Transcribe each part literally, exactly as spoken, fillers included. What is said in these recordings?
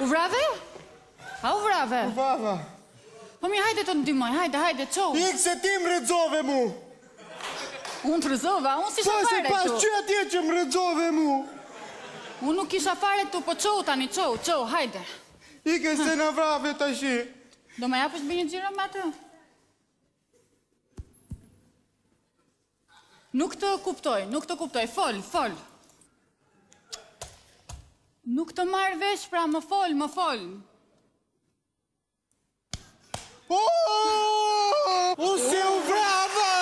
U vrave? A u vrave? U vrave. Po mi hajde të ndymoj, hajde, hajde, qo. Ikë se ti më rëdzove mu. Unë të rëzova, unë si shafare tu. Po se pas që atje që më rëdzove mu. Unë nuk isha fare tu, po qo tani, qo, qo, hajde. Ikë se në vrave të shi. Do me japësh bëj një gjirë më atë? Nuk të kuptoj, nuk të kuptoj, fol, fol. Nuk të marrë vesh, pra më fol, më fol. Uuu, se u vrava!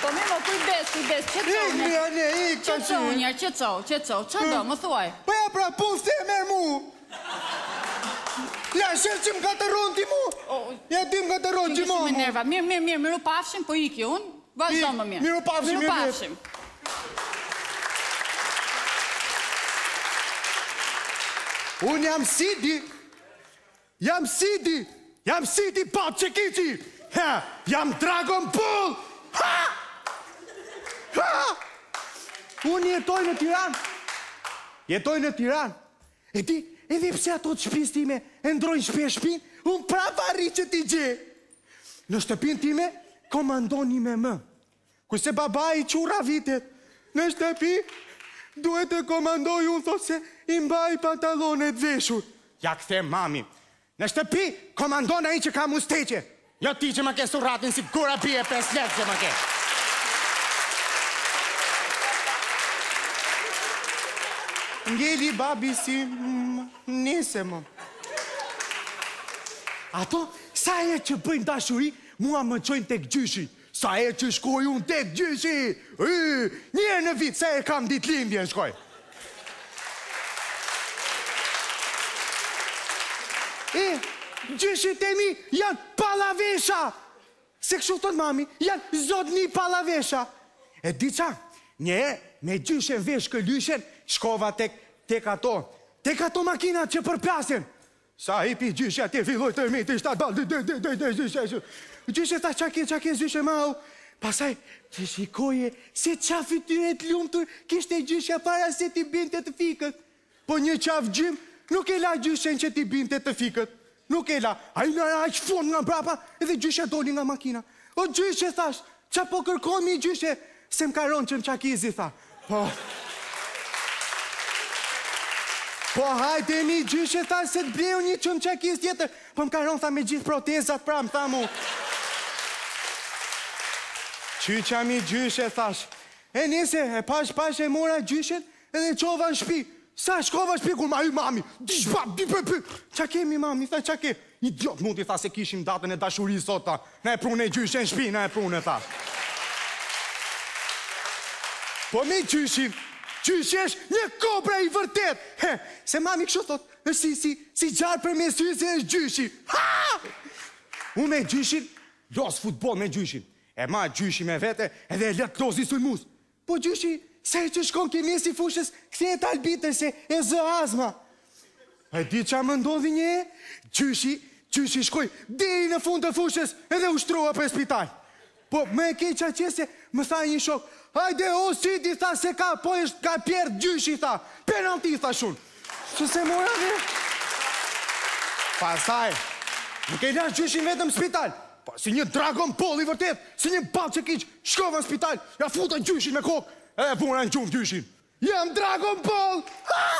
Po me më kujdes, kujdes, që të unë? Ikë, ane, ikë, që të unë? Që të unë, që të unë, që do, më thuaj? Po ja, pra, pufë të e merë mu! Ja, shërë që më ka të ronë ti mu! Ja, ti më ka të ronë që mu! Mirë, mirë, mirë, miru pafshim, po ikë unë. Vazhdo më mirë. Miru pafshim, miru pafshim. Unë jam Sidi. Jam Sidi. Jam Sidi Pap Çekici. Jam Dragon Bolli. Unë jetoj në Tiran. Jetoj në Tiran. E ti, edhe pse ato të shpis time e ndrojnë shpi e shpin, unë prapa arri që t'i gje. Në shtëpin time, komandoni me më. Kuse baba i qura vitet, në shtëpi, duhet të komandoj unë thot se imbaj pantalonet veshur. Ja këthe mami, në shtëpi, komandona i që ka musteqe. Jo ti që më ke suratin si kura bie pes letë që më ke. Ngeli babi si nese më. Ato, sa e që bëjmë dashuri, mua më qojnë tek Gjyshin. Sa e që shkoj unë tek Gjyshin. Njerë në vitë, sa e kam ditë lindje në shkoj. E, Gjyshit e mi janë palavesha. Se kështu të mami, janë zotni palavesha. E di qa, nje e, me Gjyshin vesh këllyshen, shkova tek ato. Tek ato makinat që përpjasin. Sa i pi Gjyshin atje filloj të mi të ishtat balë. Gjyshe ta qake, qake, Gjyshe mau. Pasaj që shikoje se qaf i tyre të lumëtur kishte Gjyshe para se ti binte të fikët. Po një qaf gjim nuk e la Gjyshen që ti binte të fikët. Nuk e la. A i nëra aqë fund nga mbrapa edhe Gjyshe doli nga makina. O Gjyshe thash, qa po kërkomi Gjyshe se m'ka ronë që m'qakizi tha. Po... Po hajde mi Gjyshe thash se t'bleu një që m'qakiz tjetër. Po m'ka ronë tha me gjithë protezat pra më tha mu. Qyqa mi Gjyshe thash. E nese, e pash pash e mora Gjyshet edhe qova në shpi. Sa shkova në shpi kur ma ju mami. Dish bab, di për për. Qa kemi mami, tha qa ke. Idiot mundi tha se kishim datën e dashuri sot tha. Ne e prune Gjyshe në shpi, ne e prune tha. Po mi Gjyshin, Gjyshesh një kobra i vërtet. He, se mami kështu thot, është si, si, si gjarë për me syse është Gjyshi. Ha! Unë me Gjyshin, los futbol me Gjyshin. E ma Gjyshi me vete edhe e letë lozi sulmus. Po Gjyshi, se që shkon kemi si fushës, këthe e talbitër se e zë azma. E di që a më ndodhi nje? Gjyshi, Gjyshi shkoj diri në fund të fushës edhe ushtrua për spital. Po me e keqa qese, më tha një shok, hajde o Sidi tha se ka, po është ka pjerë Gjyshi tha, penalti tha shun. Që se mora dhe? Pasaj, nuk e lash Gjyshin vetëm spital. Si një Dragon Bolli i vërtet, si një bab që kiqë, shkova në spital, ja futa në Gjyshin me kokë, e vuna në gjumë Gjyshin. Jam Dragon Bolli!